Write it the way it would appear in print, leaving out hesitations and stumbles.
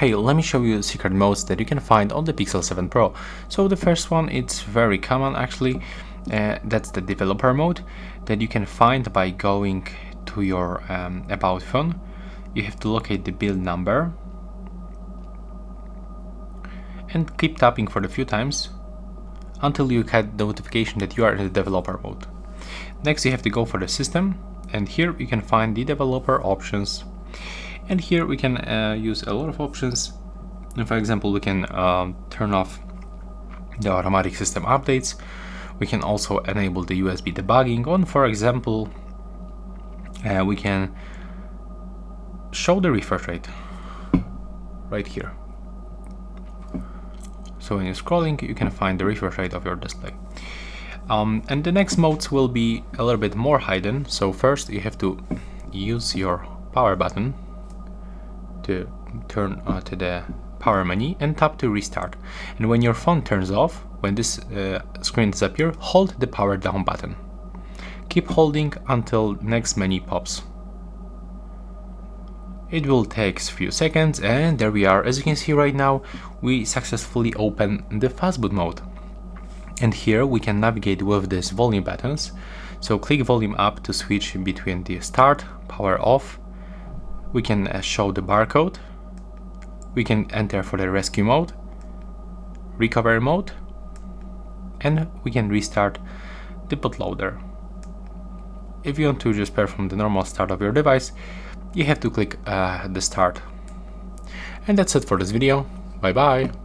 Hey, let me show you secret modes that you can find on the Pixel 7 Pro. So the first one, it's very common actually, that's the developer mode that you can find by going to your About phone. You have to locate the build number and keep tapping for a few times until you get the notification that you are in the developer mode. Next you have to go for the system, and here you can find the developer options, and here we can use a lot of options. And for example, we can turn off the automatic system updates. We can also enable the USB debugging on, for example, we can show the refresh rate right here. So when you're scrolling, you can find the refresh rate of your display. And the next modes will be a little bit more hidden. So first you have to use your power button to turn to the power menu and tap to restart. And when your phone turns off, when this screen disappears, hold the power down button. Keep holding until next menu pops. It will take a few seconds, and there we are. As you can see right now, we successfully open the fastboot mode. And here we can navigate with these volume buttons. So click volume up to switch between the start, power off. We can show the barcode. We can enter for the rescue mode, recovery mode, and we can restart the bootloader. If you want to just perform the normal start of your device, you have to click the start. And that's it for this video. Bye bye.